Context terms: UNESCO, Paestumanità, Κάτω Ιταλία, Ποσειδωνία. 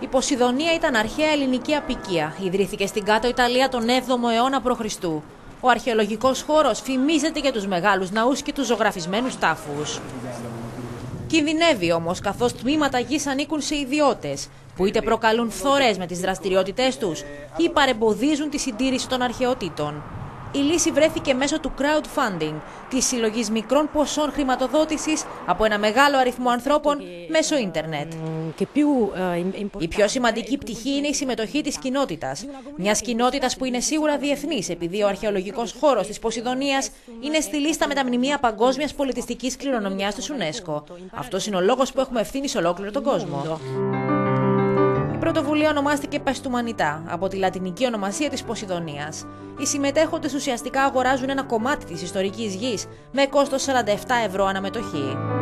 Η Ποσειδωνία ήταν αρχαία ελληνική αποικία. Ιδρύθηκε στην Κάτω Ιταλία τον 7ο αιώνα π.Χ. Ο αρχαιολογικός χώρος φημίζεται για τους μεγάλους ναούς και τους ζωγραφισμένους τάφους. Κινδυνεύει όμως, καθώς τμήματα γης ανήκουν σε ιδιώτες, που είτε προκαλούν φθορές με τις δραστηριότητές τους ή παρεμποδίζουν τη συντήρηση των αρχαιοτήτων. Η λύση βρέθηκε μέσω του crowdfunding, της συλλογής μικρών ποσών χρηματοδότησης από ένα μεγάλο αριθμό ανθρώπων μέσω ίντερνετ. Η πιο σημαντική πτυχή είναι η συμμετοχή της κοινότητας. Μιας κοινότητας που είναι σίγουρα διεθνής, επειδή ο αρχαιολογικός χώρος της Ποσειδωνίας είναι στη λίστα με τα μνημεία παγκόσμιας πολιτιστικής κληρονομιάς της UNESCO. Αυτός είναι ο λόγος που έχουμε ευθύνη σε ολόκληρο τον κόσμο. Η πρωτοβουλία ονομάστηκε Paestumanità, από τη λατινική ονομασία της Ποσειδωνίας. Οι συμμετέχοντες ουσιαστικά αγοράζουν ένα κομμάτι της ιστορικής γης με κόστος 47 ευρώ αναμετοχή.